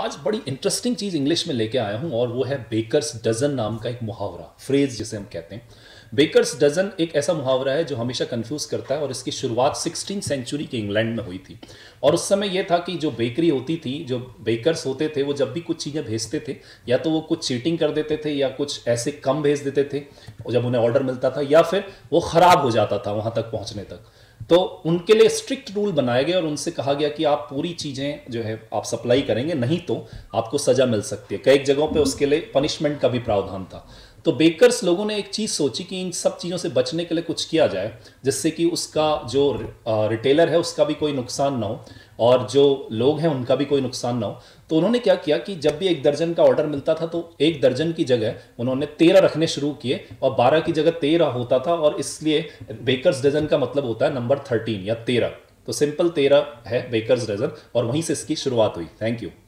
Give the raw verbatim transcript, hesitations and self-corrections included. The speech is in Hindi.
आज बड़ी इंटरेस्टिंग चीज़ इंग्लिश में लेके आया हूं और वो है बेकर्स डजन नाम का एक मुहावरा, फ्रेज जिसे हम कहते हैं। बेकर्स डजन एक ऐसा मुहावरा है जो हमेशा कंफ्यूज करता है और इसकी शुरुआत सिक्सटीन सेंचुरी के इंग्लैंड में हुई थी। और उस समय यह था कि जो बेकरी होती थी, जो बेकर्स होते थे, वो जब भी कुछ चीज़ें भेजते थे या तो वो कुछ चीटिंग कर देते थे या कुछ ऐसे कम भेज देते थे जब उन्हें ऑर्डर मिलता था, या फिर वो ख़राब हो जाता था वहाँ तक पहुँचने तक। तो उनके लिए स्ट्रिक्ट रूल बनाए गए और उनसे कहा गया कि आप पूरी चीज़ें जो है आप सप्लाई करेंगे, नहीं तो आपको सज़ा मिल सकती है। कई जगहों पे उसके लिए पनिशमेंट का भी प्रावधान था। तो बेकर्स लोगों ने एक चीज़ सोची कि इन सब चीज़ों से बचने के लिए कुछ किया जाए जिससे कि उसका जो रिटेलर है उसका भी कोई नुकसान ना हो और जो लोग हैं उनका भी कोई नुकसान ना हो। तो उन्होंने क्या किया कि जब भी एक दर्जन का ऑर्डर मिलता था तो एक दर्जन की जगह उन्होंने तेरह रखने शुरू किए और बारह की जगह तेरह होता था, और इसलिए बेकर्स डजन का मतलब होता है नंबर थर्टीन या तेरह। तो सिंपल तेरह है बेकर्स डजन और वहीं से इसकी शुरुआत हुई। Thank you.